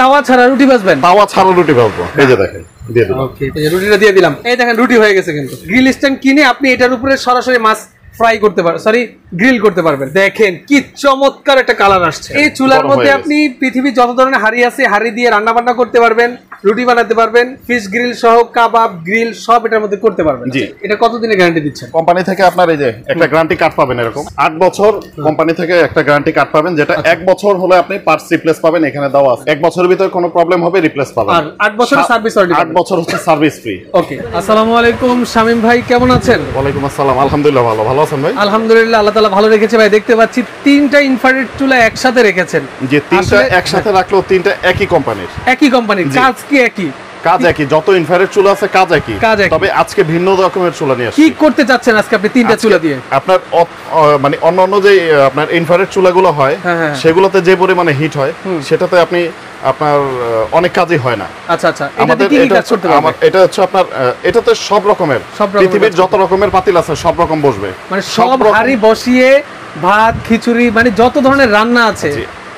তাওয়া ছাড়া রুটি ভাজবেন? তাওয়া ছাড়া রুটি ভাজবো, এই যে দেখেন দিয়ে দিলাম। ওকে, এই রুটিটা দিয়ে দিলাম, এই দেখেন রুটি হয়ে গেছে। কিন্তু গ্রিল স্ট্যান্ড কিনে আপনি এটার উপরে সরাসরি মাছ ফ্রাই করতে পারবেন, সরি গ্রিল করতে পারবেন। দেখেন কি চমৎকার একটা কালার আসছে। এই চুলার মধ্যে আপনি পৃথিবীর যত ধরনের হাড়ি আছে হাড়ি দিয়ে রান্না বান্না করতে পারবেন, রুটি বানাতে পারবেন, ফিশ গ্রিল সহ কাবাব গ্রিল সব এটার মধ্যে করতে পারবেন। এটা কতদিনের গ্যারান্টি দিচ্ছেন কোম্পানি থেকে? আপনার এই যে একটা গ্যারান্টি কার্ড পাবেন এরকম 8 বছর কোম্পানি থেকে একটা গ্যারান্টি কার্ড পাবেন, যেটা 1 বছর হলে আপনি পার্টস রিপ্লেস পাবেন, এখানে দেওয়া আছে 1 বছরের ভিতরে কোনো প্রবলেম হবে রিপ্লেস পাবেন। আর 8 বছরের সার্ভিস ওয়ারেন্টি, 8 বছর হচ্ছে সার্ভিস ফ্রি। ওকে, আসসালামু আলাইকুম শামীম ভাই, কেমন আছেন? ওয়া আলাইকুম আসসালাম, আলহামদুলিল্লাহ ভালো। ভালো আছেন ভাই? আলহামদুলিল্লাহ, আল্লাহ তাআলা ভালো রেখেছে ভাই। দেখতে পাচ্ছি 3টা ইনফ্রারেড চুলা একসাথে রেখেছেন। যে 3টা একসাথে রাখলো 3টা একই কোম্পানির, একই কোম্পানির কাজ কি একই? কাজ একই, যত ইনফ্রারেড চুলা আছে কাজ একই, তবে আজকে ভিন্ন রকমের চুলা নিয়ে আসছি। কি করতে যাচ্ছেন আজকে আপনি 3টা চুলা দিয়ে? আপনার মানে অন্যান্য যে আপনার ইনফ্রারেড চুলাগুলো হয় সেগুলোতে যে পরিমাণে হিট হয় সেটাতে আপনি আপনার অনেক কাজই হয় না। আচ্ছা আচ্ছা, আমাদের এটা হচ্ছে আপনার এটাতে সব রকমের, পৃথিবীর যত রকমের পাতিল আছে সব রকম বসবে, মানে সব হাড়ি বসিয়ে ভাত খিচুড়ি মানে যত ধরনের রান্না আছে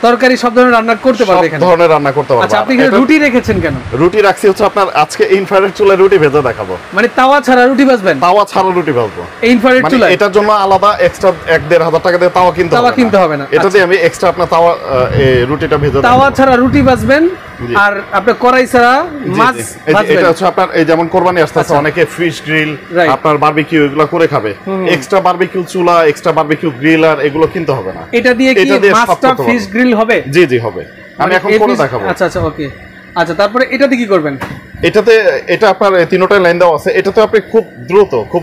তরকারি সব ধরনের রান্না করতে পারবে এখানে, সব ধরনের রান্না করতে পারবে। আচ্ছা, আপনি এখানে রুটি রেখেছেন কেন? রুটি রাখছি হচ্ছে আপনার আজকে ইনফ্রারেড চুলায় রুটি ভেজে দেখাবো। মানে তাওয়া ছাড়া রুটি ভাজবেন? তাওয়া ছাড়া রুটি ভাজবো ইনফ্রারেড চুলায়। এটার জন্য আলাদা এক্সট্রা 1-1.5 হাজার টাকা দিয়ে তাওয়া কিনতে হবে না, এটা দিয়ে আমি এক্সট্রা আপনার তাওয়া রুটিটা ভেজে দেব। তাওয়া ছাড়া রুটি ভাজবেন আর আপনি কড়াই ছাড়া মাছ ভাজবেন। এটা হচ্ছে আপনার এই যেমন কুরবানি আসছে, অনেকে ফিশ গ্রিল আপনার বারবিকিউ এগুলো করে খাবে, এক্সট্রা বারবিকিউ চুলা এক্সট্রা বারবিকিউ গ্রিল আর এগুলো কিনতে হবে না, এটা দিয়ে কি মাছটা ফিশ গ্রিল হবে? জি জি হবে, আমি এখন করে দেখাবো। আচ্ছা আচ্ছা, ওকে। আচ্ছা, তারপরে এটাতে কি করবেন? এটাতে এটা আপনার 3টা লাইন দেওয়া আছে, এটাতে আপনি খুব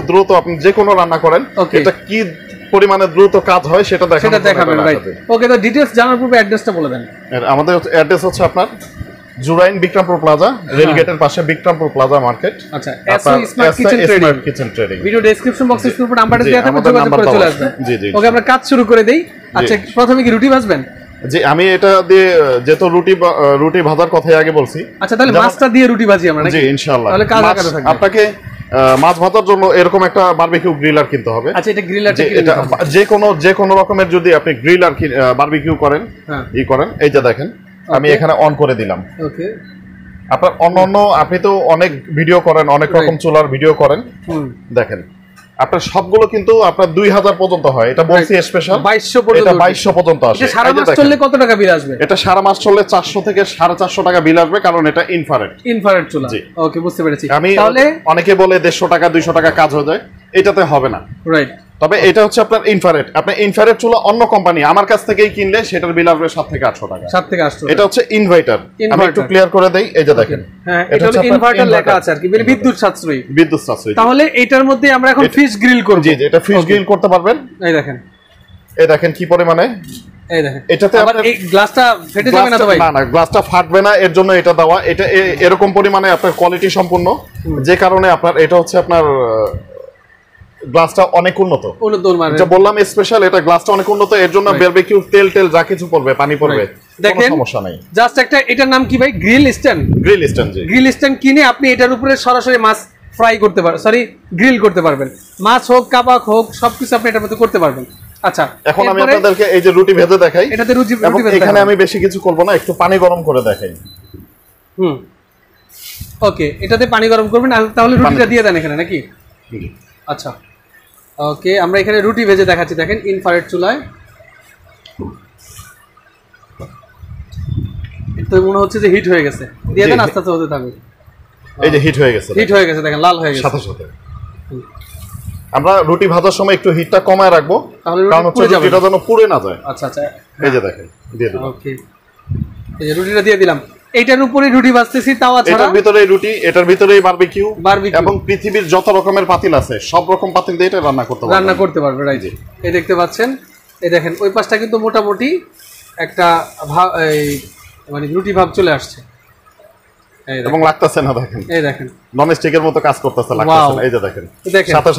দ্রুত আপনি যে কোনো রান্না করেন, এটা কি পরিমাণে দ্রুত কাজ হয় সেটা দেখাবেন। ওকে, তো ডিটেইলস জানার পূর্বে অ্যাড্রেসটা বলে দেন। আমাদের অ্যাড্রেস হচ্ছে আপনার জুরাইন বিক্রামপুর প্লাজা, রেল গেটের পাশে বিক্রামপুর প্লাজা মার্কেট। আচ্ছা, S O smart kitchen trading, video description বক্সে স্ক্রিনশট নাম্বারটা দেয়া থাকবে, যোগাযোগ করে চলে আসবেন। ওকে, আমরা কাজ শুরু করে দেই। আচ্ছা, প্রথমে কি রুটি ভাজবেন? যে আমি এটা দিয়ে যেহেতু রুটি ভাজার কথাই আগে বলছি। আচ্ছা, তাহলে মাছটা দিয়ে রুটি ভাজি আমরা নাকি? জি ইনশাআল্লাহ। তাহলে কাজ আগাতে থাকবে। আপনাকে মাছ ভাজার জন্য এরকম একটা বারবিকিউ গ্রিলার কিনতে হবে। আচ্ছা, এটা গ্রিলার এটা যে কোনো রকমের যদি আপনি গ্রিলার বারবিকিউ করেন এই যে দেখেন আমি এখানে অন করে দিলাম। ওকে, আপনার অন্য আপনি তো অনেক ভিডিও করেন, অনেক রকম চুলার ভিডিও করেন, দেখেন আপনার সবগুলো কিন্তু আপনার 2000 পর্যন্ত হয়, এটা বলছি স্পেশাল 2200 পর্যন্ত আসে। সারা মাস চললে কত টাকা বিল আসবে? এটা সারা মাস চললে 400 থেকে 450 টাকা বিল আসবে, কারণ এটা ইনফ্রারেড চুলা। ওকে, বুঝতে পেরেছি। আমি অনেকে বলে 150 টাকা 200 টাকা কাজ হয়ে যায়, এটাতে হবে না, রাইট? তবে এটা হচ্ছে আপনার ইনফ্রারেড, আপনার ইনফ্রারেড চুলা অন্য কোম্পানি আমার কাছ থেকেই কিনলে সেটার বিল আসবে 7 থেকে 800 টাকা। 7 থেকে 800। এটা হচ্ছে ইনভার্টার, আমি একটু ক্লিয়ার করে দেই, এই যে দেখেন এটা হচ্ছে ইনভার্টার লেখা আছে আর কি, মানে বিদ্যুৎ সাশ্রয়ী। তাহলে এটার মধ্যে আমরা এখন ফিশ গ্রিল করব। জি জি, এটা ফিশ গ্রিল করতে পারবেন। এই দেখেন কি পরিমাণে, এই দেখেন এটাতে আবার এই গ্লাসটা ফেটে যাবে না তো ভাই? না গ্লাসটা ফাটবে না, এর জন্য এটা দেওয়া। এটা এরকম পরিমাণে আপনার কোয়ালিটি সম্পূর্ণ, যে কারণে আপনার এটা হচ্ছে আপনার গ্লাসটা অনেক উন্নত, যেটা বললাম স্পেশাল, এটা গ্লাসটা অনেক উন্নত, এর জন্য বারবিকিউ তেল যা কিছু পড়বে পানি পড়বে দেখেন সমস্যা নাই। জাস্ট একটা, এটার নাম কি ভাই? Grill stand. জি, গ্রিল স্ট্যান্ড কিনে আপনি এটার উপরে সরাসরি মাছ ফ্রাই করতে পারবেন, সরি গ্রিল করতে পারবেন, মাছ হোক কাবাব হোক সবকিছু আপনি এটার মধ্যে করতে পারবেন। আচ্ছা, এখন আমি আপনাদেরকে এই যে রুটি ভেজে দেখাই, এটাতে রুটি ভেজে এখানে আমি বেশি কিছু করব না, একটু পানি গরম করে দেখাই। ওকে, এটাতে পানি গরম করবেন। তাহলে রুটিটা দিয়ে দেন এখানে নাকি? আচ্ছা, ওকে, আমরা এখানে রুটি ভেজে দেখাচ্ছি, দেখেন ইনফ্রারেড চুলায়। তো মনে হচ্ছে যে হিট হয়ে গেছে, দিয়ে দেন আস্তে আস্তে হতে থাকবে। এই যে হিট হয়ে গেছে দেখেন, লাল হয়ে গেছে সাথে। আমরা রুটি ভাজার সময় একটু হিটটা কমায় রাখবো, তাহলে রুটিটা যেন পুড়ে না যায়। আচ্ছা আচ্ছা, এই যে দেখেন দিয়ে দিলাম। ওকে, এই যে রুটিটা দিয়ে দিলাম, এটার উপরে রুটি ভাজতেছি তাওয়া ছাড়া, এটার ভিতরে রুটি, এটার ভিতরেই বারবিকিউ এবং পৃথিবীর যত রকমের পাতিল আছে সব রকম পাতিল দিয়ে এটা রান্না করতে পারবে। রাইট, এই দেখতে পাচ্ছেন, এই দেখেন ওই পাশটা কিন্তু মোটামুটি একটা মানে রুটি ভাব চলে আসছে এবং লাগতেছে না। দেখেন এই দেখেন ননস্টিকের মতো কাজ করতেছে, লাগতেছে না। এই যে দেখেন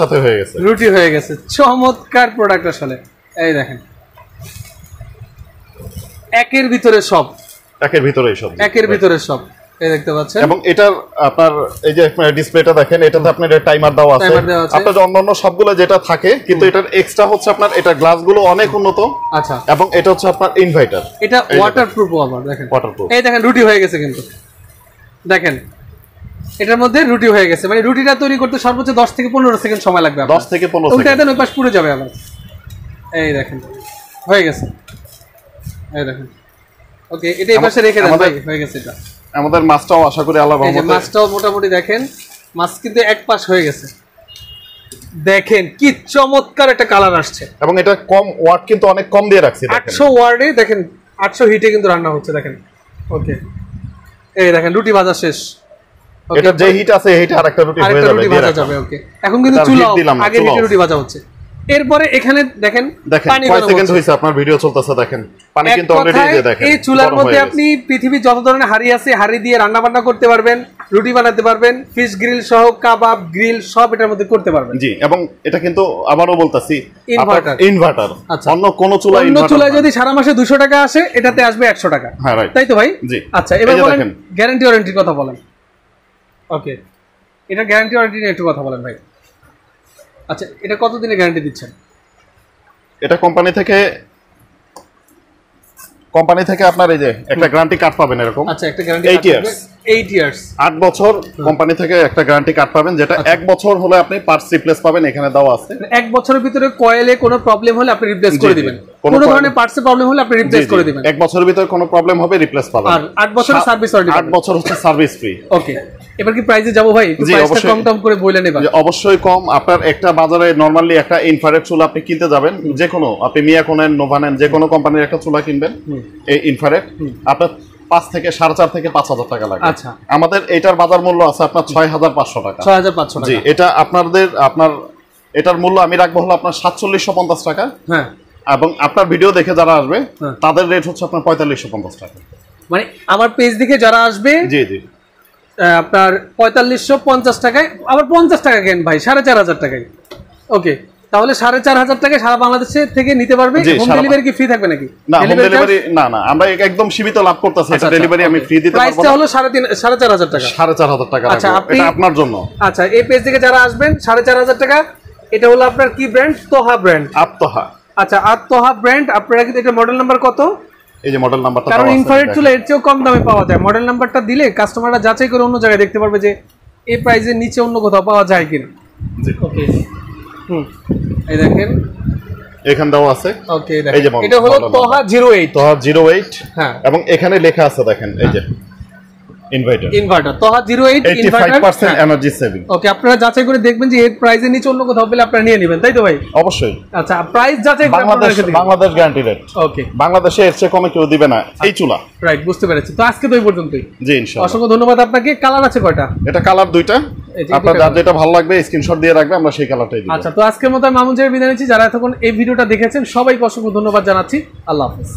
সাথে হয়ে গেছে, রুটি হয়ে গেছে। চমৎকার প্রোডাক্ট আসলে। এই দেখেন একের ভিতরে সব, একের ভিতরে সব। এই দেখতে পাচ্ছেন এবং এটার আপনার এই যে ডিসপ্লেটা দেখেন এটাতে আপনার টাইমার দাও আছে আপনার অন্যান্য সবগুলো যেটা থাকে কিন্তু এটার এক্সট্রা হচ্ছে আপনার এটা গ্লাসগুলো অনেক উন্নত আচ্ছা এবং এটা হচ্ছে আপনার ইনভার্টার এটা ওয়াটারপ্রুফ আবার দেখেন ওয়াটারপ্রুফ এই দেখেন রুটি হয়ে গেছে কিন্তু দেখেন এটার মধ্যে রুটি হয়ে গেছে মানে রুটিটা তৈরি করতে সর্বোচ্চ 10 থেকে 15 সেকেন্ড সময় লাগবে 10 থেকে 15 সেকেন্ড ওটাতে নয় পাশ পুরো যাবে আবার এই দেখেন হয়ে গেছে এই দেখেন ওকে এটা এই পাশে রেখে দেন ভাই হয়ে গেছে এটা আমাদের মাছটাও আশা করি আল্লাহর রহমতে এই মাছটাও মোটামুটি দেখেন মাছ কিন্তু এক পাশ হয়ে গেছে দেখেন কি চমৎকার একটা কালার আসছে এবং এটা কম ওয়াট কিন্তু অনেক কম দিয়ে রাখছি দেখেন 800 ওয়াটে দেখেন 800 হিটে কিন্তু রান্না হচ্ছে দেখেন ওকে এই দেখেন রুটি ভাজা শেষ এটা যে হিট আছে হিটে আরেকটা রুটি হয়ে যাবে রুটি ভাজা যাবে ওকে এখন কিন্তু চুলা আগে হিটে রুটি ভাজা হচ্ছে এরপরে এখানে দেখেন পানি কত সেকেন্ড হইছে আপনার ভিডিও চলতেছে দেখেন পানি কিন্তু অলরেডি দিয়ে দেখেন এই চুলার মধ্যে আপনি পৃথিবী যত ধরনের হাড়ি আছে হাড়ি দিয়ে রান্না বান্না করতে পারবেন রুটি বানাতে পারবেন ফিশ গ্রিল সহ কাবাব গ্রিল সব এটার মধ্যে করতে পারবেন জি এবং এটা কিন্তু আবারো বলতাছি ইনভার্টার ইনভার্টার অন্য কোন চুলা ইনভার্টার অন্য চুলা যদি সারা মাসে 200 টাকা আসে এটাতে আসবে 100 টাকা তাই তো ভাই জি আচ্ছা এবার বলেন গ্যারান্টি ওয়ারেন্টির কথা বলেন ওকে এটা গ্যারান্টি ওয়ারেন্টি নিয়ে একটু কথা বলেন ভাই আচ্ছা এটা কত দিনের গ্যারান্টি দিচ্ছেন এটা কোম্পানি থেকে আপনার এই যে একটা গ্যারান্টি কার্ড পাবেন এরকম আচ্ছা একটা গ্যারান্টি 8 ইয়ার্স 8 বছর কোম্পানি থেকে একটা গ্যারান্টি কার্ড পাবেন যেটা 1 বছর হলে আপনি পার্টস রিপ্লেস পাবেন এখানে দাও আছে 1 বছরের ভিতরে কয়েলে কোনো প্রবলেম হলে আপনি রিপ্লেস করে দিবেন কোনো ধরনের পার্টসে প্রবলেম হলে আপনি রিপ্লেস করে দিবেন 1 বছরের ভিতরে কোনো প্রবলেম হবে রিপ্লেস পাবেন আর 8 বছরের সার্ভিস ওয়ারেন্টি 8 বছর হচ্ছে সার্ভিস ফ্রি ওকে এবার কি প্রাইসে যাব ভাই একটু প্রাইসটা কম করে বলেন এবার অবশ্যই কম আপনার একটা বাজারে নরমালি একটা ইনফ্রারেড চুলা আপনি কিনতে যাবেন যে কোনো আপনি মিয়াকোনেন নোভানেন যে কোনো কোম্পানির একটা চুলা কিনবেন এই ইনফ্রারেড আপনার 5 থেকে 4.5 থেকে 5000 টাকা লাগে আচ্ছা আমাদের এটার বাজার মূল্য আছে আপনার 6500 টাকা 6500 টাকা জি এটা আপনাদের আপনার এটার মূল্য আমি রাখবো হলো আপনার 4750 টাকা হ্যাঁ এবং আপনার ভিডিও দেখে যারা আসবে তাদের রেট হচ্ছে আপনার 4550 টাকা মানে আমার পেজ দেখে যারা আসবে জি জি আপনার 4550 টাকায় আবার 50 টাকা কেন ভাই 4500 টাকায় ওকে তাহলে 4500 টাকায় সারা বাংলাদেশে থেকে নিতে পারবে হোম ডেলিভারি কি ফ্রি থাকবে নাকি না হোম ডেলিভারি না না আমরা একদম সীমিত লাভ করতেছি এটা ডেলিভারি আমি ফ্রি দিতে পারবো প্রাইসটা হলো 4500 টাকা 4500 টাকা আচ্ছা এটা আপনার জন্য আচ্ছা এই পেজ থেকে যারা আসবেন 4500 টাকা এটা হলো আপনার কি ব্র্যান্ড তোহা ব্র্যান্ড আতোহা আচ্ছা আতোহা ব্র্যান্ড আপনারা কি এটা মডেল নাম্বার কত এই যে মডেল নাম্বারটা কারণ ইনফ্রারেড চুলা এর চেয়ে কম দামে পাওয়া যায় মডেল নাম্বারটা দিলে কাস্টমাররা যাচাই করে অন্য জায়গায় দেখতে পারবে যে এই প্রাইজের নিচে অন্য কোথাও পাওয়া যায় কিনা জি ওকে এই দেখেন এখান দাও আছে ওকে দেখেন এটা হলো তোহা 08 তোহা 08 হ্যাঁ এবং এখানে লেখা আছে দেখেন এই যে ইনভার্টার তোহা 08 ইনভার্টার 85% এনার্জি সেভিং ওকে আপনারা যাচাই করে দেখবেন যে এর প্রাইজের নিচে অন্য কোথাও পেলে আপনারা নিয়ে নেবেন তাই তো ভাই অবশ্যই আচ্ছা প্রাইস যাচাই করে বাংলাদেশ গ্যারান্টি রেট ওকে বাংলাদেশে এর চেয়ে কমে কেউ দিবে না এই চুলা রাইট বুঝতে পেরেছি তো আজকে তো এই পর্যন্তই জি ইনশাআল্লাহ অসংখ্য ধন্যবাদ আপনাকে কালার আছে কয়টা এটা কালার দুইটা আপনারা যেটা ভালো লাগবে স্ক্রিনশট দিয়ে রাখবে আমরা সেই কালারটাই দিব আচ্ছা তো আজকের মত মামুন ভাই বিদায় নিচ্ছি যারা এতক্ষণ এই ভিডিওটা দেখেছেন সবাইকে অসংখ্য ধন্যবাদ জানাচ্ছি আল্লাহ হাফেজ